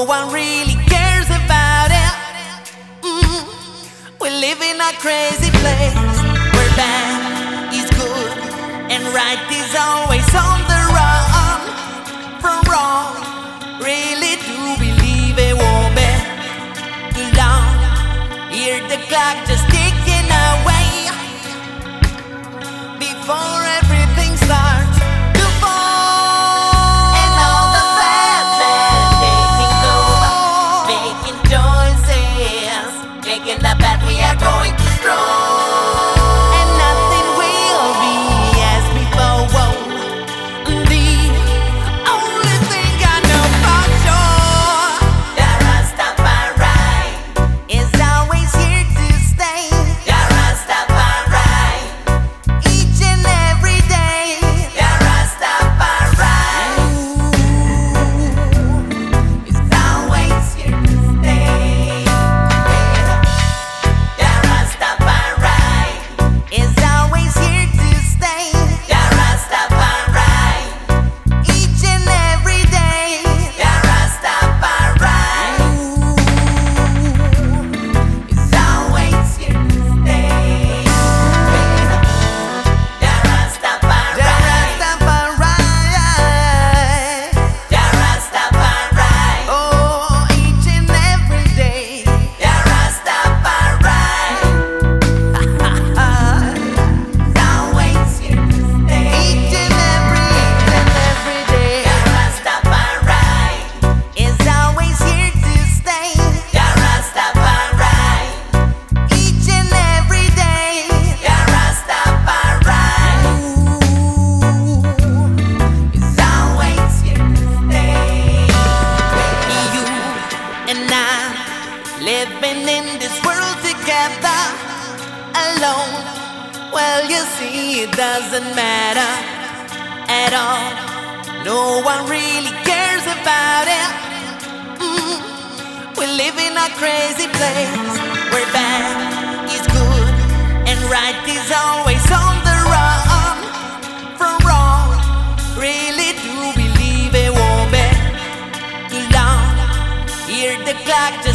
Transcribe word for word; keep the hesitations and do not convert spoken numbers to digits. no one really cares about it. Mm. We live in a crazy place where bad is good and right is always on the run from wrong. Really do believe it won't be too long. Hear the clock just ticking away before everything starts. Living in this world together, alone. Well, you see, it doesn't matter at all. No one really cares about it. Mm. We live in a crazy place where bad is good and right is always on the run from wrong. Really do believe it won't be too long. Hear the clock.